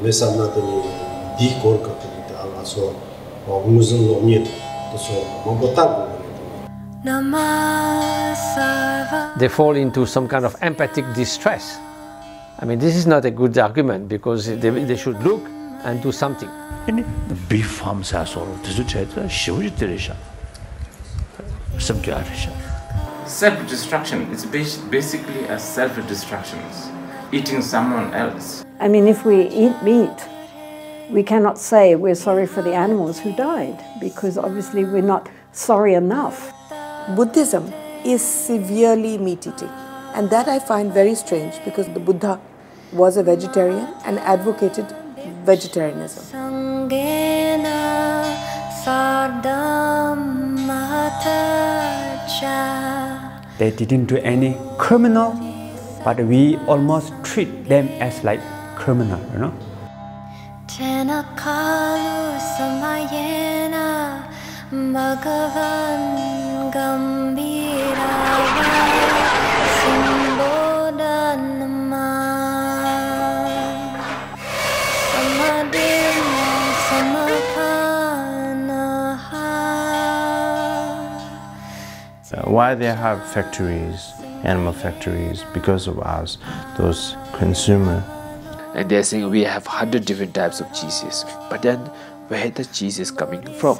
They fall into some kind of empathic distress. I mean, this is not a good argument, because they should look and do something. Self-destruction is basically a self-destruction, eating someone else. I mean, if we eat meat, we cannot say we're sorry for the animals who died, because obviously we're not sorry enough. Buddhism is severely meat-eating, and that I find very strange, because the Buddha was a vegetarian and advocated vegetarianism. They didn't do any criminal, but we almost treat them as like criminal, you know. Why they have factories, animal factories, because of us, those consumers. And they're saying we have 100 different types of cheeses, but then where the cheese is coming from?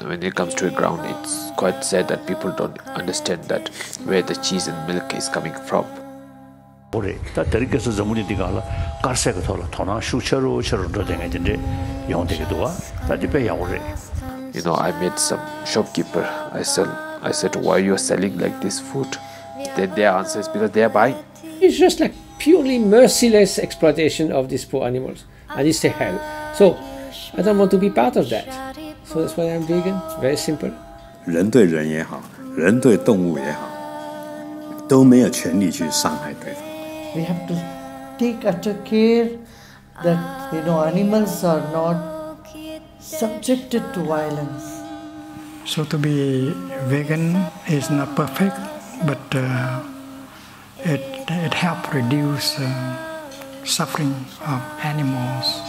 When it comes to the ground, it's quite sad that people don't understand that where the cheese and milk is coming from. You know, I met some shopkeeper. I said, why you are selling like this food? Then their answer is because they are buying. It's just like purely merciless exploitation of these poor animals, and it's a hell. So I don't want to be part of that. So that's why I'm vegan. It's very simple. We have to take utter care that, you know, animals are not subjected to violence. So to be vegan is not perfect, but it helps reduce suffering of animals.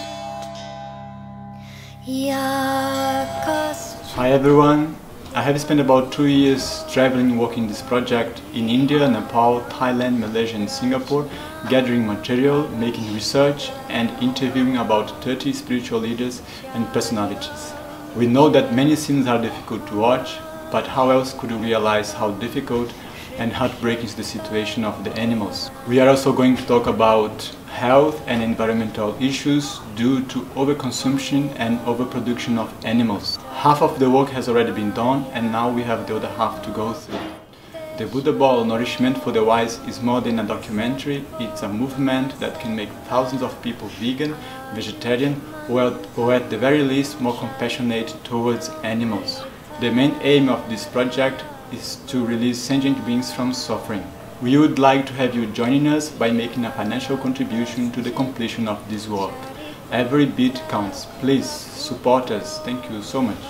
Hi everyone, I have spent about 2 years traveling working this project in India, Nepal, Thailand, Malaysia and Singapore, gathering material, making research and interviewing about 30 spiritual leaders and personalities. We know that many scenes are difficult to watch, but how else could we realize how difficult and heartbreaking is the situation of the animals. We are also going to talk about health and environmental issues due to overconsumption and overproduction of animals. Half of the work has already been done, and now we have the other half to go through. The Buddha Bowl Nourishment for the Wise is more than a documentary. It's a movement that can make thousands of people vegan, vegetarian, or at the very least more compassionate towards animals. The main aim of this project is to release sentient beings from suffering. We would like to have you joining us by making a financial contribution to the completion of this work. Every bit counts. Please support us. Thank you so much.